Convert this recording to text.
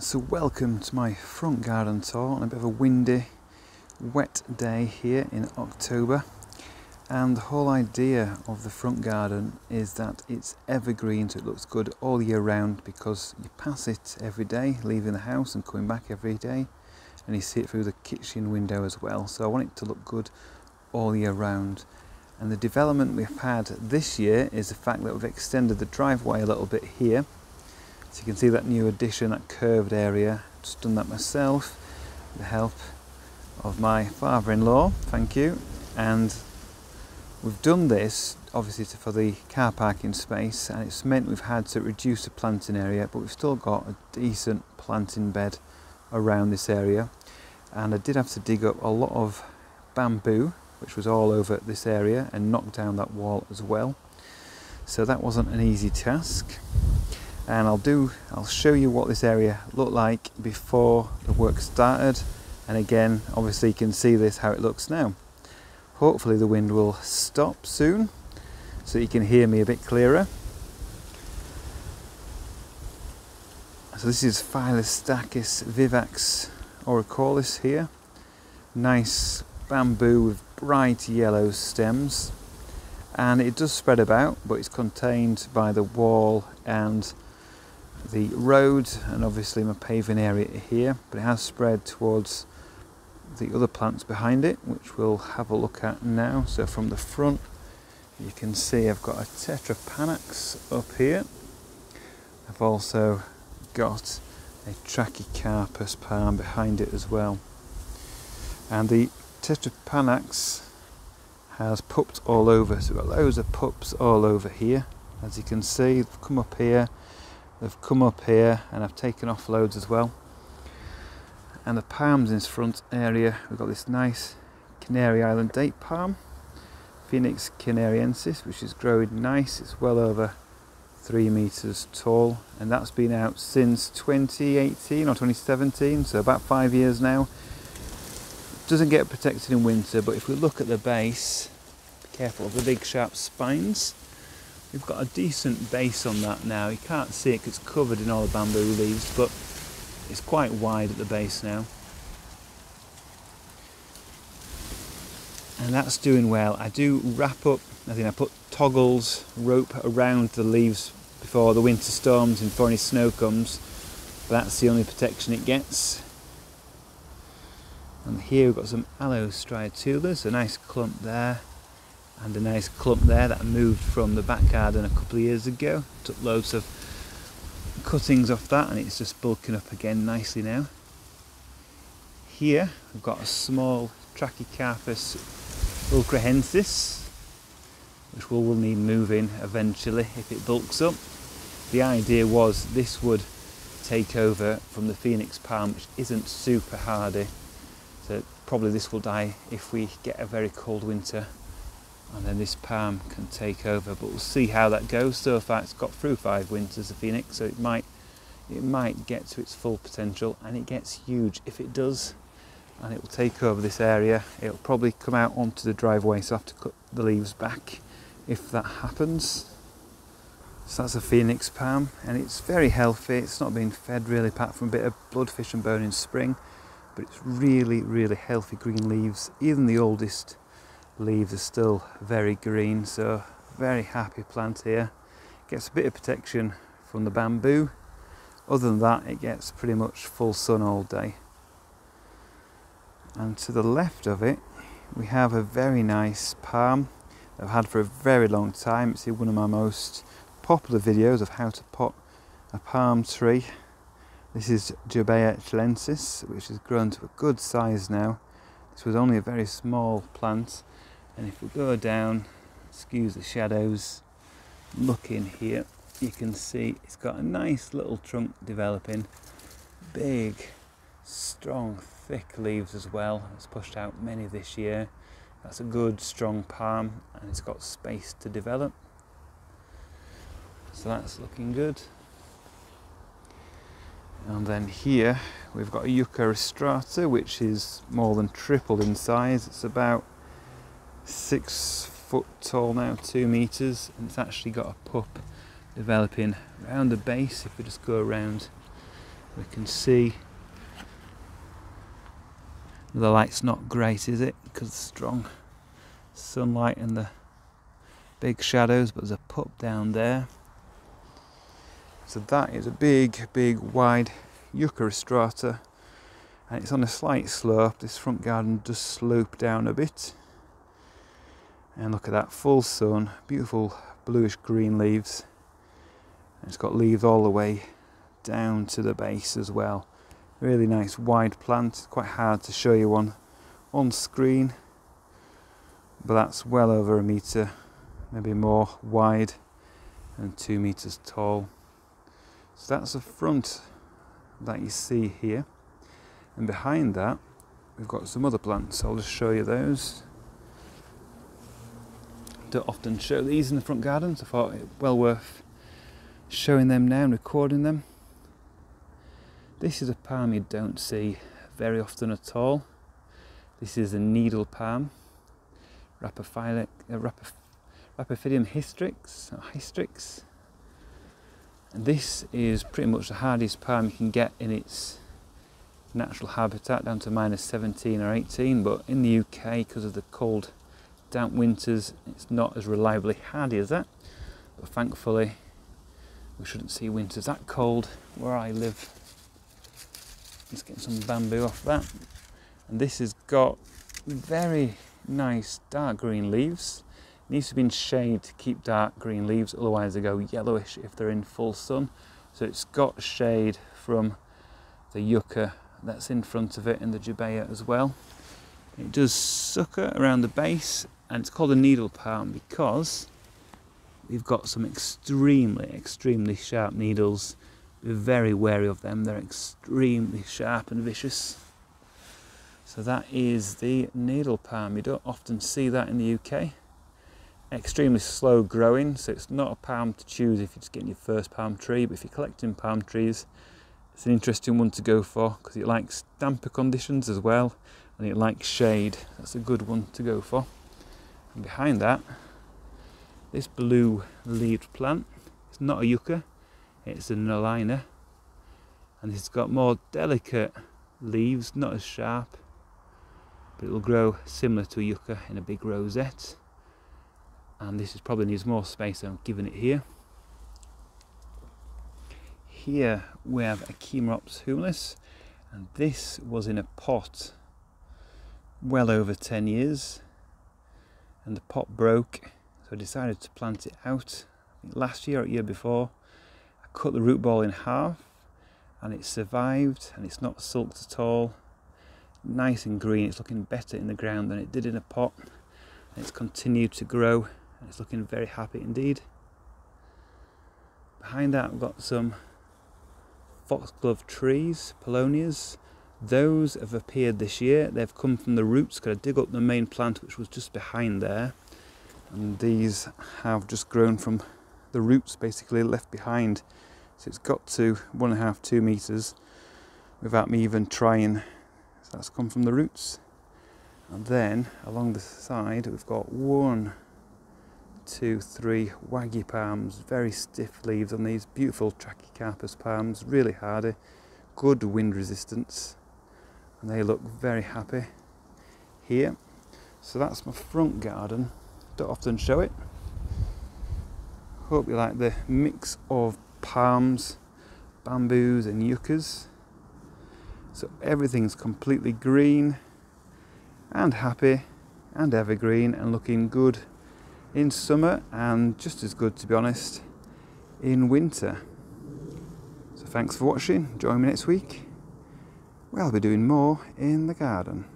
So welcome to my front garden tour on a bit of a windy, wet day here in October. And the whole idea of the front garden is that it's evergreen, so it looks good all year round because you pass it every day, leaving the house and coming back every day, and you see it through the kitchen window as well. So I want it to look good all year round. And the development we've had this year is the fact that we've extended the driveway a little bit here. So you can see that new addition, that curved area. Just done that myself with the help of my father-in-law, thank you. And we've done this obviously for the car parking space, and it's meant we've had to reduce the planting area, but we've still got a decent planting bed around this area. And I did have to dig up a lot of bamboo, which was all over this area, and knock down that wall as well. So that wasn't an easy task. And I'll show you what this area looked like before the work started, and again obviously you can see this how it looks now. Hopefully the wind will stop soon so you can hear me a bit clearer. So this is Phyllostachys vivax aureocaulis here. Nice bamboo with bright yellow stems, and it does spread about, but it's contained by the wall and the road and obviously my paving area here, but it has spread towards the other plants behind it, which we'll have a look at now. So from the front you can see I've got a tetrapanax up here. I've also got a Trachycarpus palm behind it as well, and the tetrapanax has pups all over, so we've got loads of pups all over here. As you can see, they've come up here, and I've taken off loads as well. And the palms in this front area, we've got this nice Canary Island date palm, Phoenix canariensis, which is growing nice. It's well over 3 meters tall, and that's been out since 2018 or 2017, so about 5 years now. It doesn't get protected in winter, but if we look at the base, be careful of the big sharp spines. We've got a decent base on that now. You can't see it because it's covered in all the bamboo leaves, but it's quite wide at the base now. And that's doing well. I do wrap up, I put toggles, rope around the leaves before the winter storms and before any snow comes. But that's the only protection it gets. And here we've got some Aloe striatulas, a nice clump there. And a nice clump there that I moved from the back garden a couple of years ago. Took loads of cuttings off that, and it's just bulking up again nicely now. Here we've got a small Trachycarpus fortunei, which will need moving eventually if it bulks up. The idea was this would take over from the Phoenix palm, which isn't super hardy. So probably this will die if we get a very cold winter, and then this palm can take over, but we'll see how that goes. So far it's got through 5 winters, the Phoenix, so it might get to its full potential, and it gets huge if it does, and it will take over this area. It'll probably come out onto the driveway, so I have to cut the leaves back if that happens. So that's a Phoenix palm, and it's very healthy. It's not been fed really apart from a bit of bloodfish and bone in spring, but it's really, really healthy green leaves. Even the oldest leaves are still very green, so very happy plant here. Gets a bit of protection from the bamboo. Other than that, it gets pretty much full sun all day. And to the left of it we have a very nice palm that I've had for a very long time. It's one of my most popular videos of how to pot a palm tree. This is Jubaea chilensis, which has grown to a good size now. This was only a very small plant, and if we go down, excuse the shadows, look in here, you can see it's got a nice little trunk developing, big, strong, thick leaves as well. It's pushed out many this year. That's a good, strong palm, and it's got space to develop. So that's looking good. And then here we've got a Yucca rostrata, which is more than tripled in size. It's about 6 foot tall now, 2 meters, and it's actually got a pup developing around the base. If we just go around we can see. The light's not great, is it? Because it's strong sunlight and the big shadows, but there's a pup down there. So that is a big, big, wide Yucca rostrata, and it's on a slight slope. This front garden does slope down a bit. And look at that, full sun, beautiful bluish green leaves. And it's got leaves all the way down to the base as well. Really nice wide plant, quite hard to show you one on screen, but that's well over 1 metre, maybe more, wide and 2 metres tall. So that's the front that you see here, and behind that we've got some other plants. I'll just show you those. Don't often show these in the front garden, so I thought it well worth showing them now and recording them. This is a palm you don't see very often at all. This is a needle palm, Rapophilium hystrix. And this is pretty much the hardest palm you can get in its natural habitat, down to -17 or 18. But in the UK, because of the cold, damp winters, it's not as reliably hardy as that. But thankfully, we shouldn't see winters that cold where I live. Let's get some bamboo off that. And this has got very nice dark green leaves. It needs to be in shade to keep dark green leaves, otherwise they go yellowish if they're in full sun. So it's got shade from the yucca that's in front of it and the jubaea as well. It does sucker around the base, and it's called a needle palm because we've got some extremely, extremely sharp needles. We're very wary of them, they're extremely sharp and vicious. So that is the needle palm. You don't often see that in the UK. Extremely slow growing, so it's not a palm to choose if you're just getting your first palm tree, but if you're collecting palm trees, it's an interesting one to go for because it likes damper conditions as well, and it likes shade. That's a good one to go for. And behind that, this blue leaved plant, it's not a yucca, it's a Nolina, and it's got more delicate leaves, not as sharp, but it'll grow similar to a yucca in a big rosette. And this is probably needs more space than I'm giving it here. Here we have a Chamaerops humilis, and this was in a pot well over 10 years, and the pot broke, so I decided to plant it out. I think last year or the year before, cut the root ball in half, and it survived, and it's not sulked at all. Nice and green, it's looking better in the ground than it did in a pot. And it's continued to grow, and it's looking very happy indeed. Behind that I've got some foxglove trees, polonias. Those have appeared this year. They've come from the roots, because I dig up the main plant which was just behind there. And these have just grown from the roots basically left behind, so it's got to 1.5–2 meters without me even trying. So that's come from the roots. And then along the side we've got 1, 2, 3 waggy palms, very stiff leaves on these, beautiful Trachycarpus palms, really hardy, good wind resistance, and they look very happy here. So that's my front garden. Don't often show it. Hope you like the mix of palms, bamboos and yuccas. So everything's completely green and happy and evergreen and looking good in summer, and just as good, to be honest, in winter. So thanks for watching. Join me next week where I'll be doing more in the garden.